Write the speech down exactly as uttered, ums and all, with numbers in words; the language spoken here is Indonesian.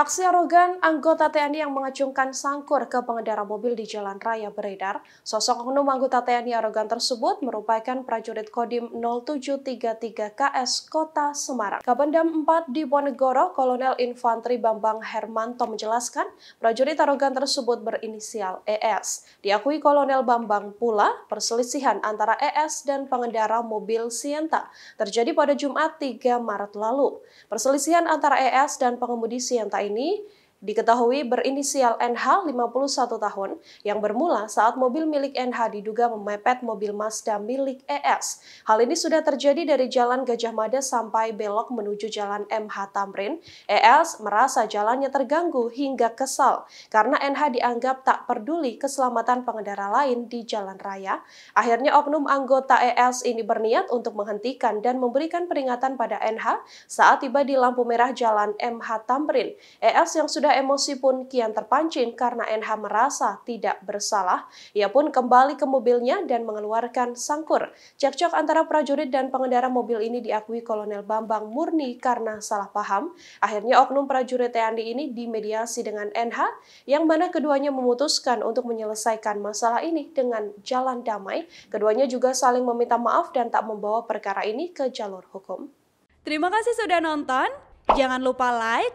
Aksi arogan anggota T N I yang mengacungkan sangkur ke pengendara mobil di jalan raya beredar. Sosok oknum anggota T N I arogan tersebut merupakan prajurit Kodim nol tujuh tiga tiga K S Kota Semarang. Kapendam empat Diponegoro, Kolonel Infanteri Bambang Hermanto menjelaskan, prajurit arogan tersebut berinisial E S. Diakui Kolonel Bambang pula, perselisihan antara E S dan pengendara mobil Sienta terjadi pada Jumat tiga Maret lalu. Perselisihan antara E S dan pengemudi Sienta ini diketahui berinisial N H lima puluh satu tahun yang bermula saat mobil milik N H diduga memepet mobil Mazda milik E S. Hal ini sudah terjadi dari jalan Gajah Mada sampai belok menuju jalan M H Tamrin. E S merasa jalannya terganggu hingga kesal karena N H dianggap tak peduli keselamatan pengendara lain di jalan raya. Akhirnya oknum anggota E S ini berniat untuk menghentikan dan memberikan peringatan pada N H saat tiba di lampu merah jalan M H Tamrin. E S yang sudah emosi pun kian terpancing karena N H merasa tidak bersalah. Ia pun kembali ke mobilnya dan mengeluarkan sangkur. Cekcok antara prajurit dan pengendara mobil ini diakui Kolonel Bambang murni karena salah paham. Akhirnya oknum prajurit T N I ini dimediasi dengan N H, yang mana keduanya memutuskan untuk menyelesaikan masalah ini dengan jalan damai. Keduanya juga saling meminta maaf dan tak membawa perkara ini ke jalur hukum. Terima kasih sudah nonton. Jangan lupa like,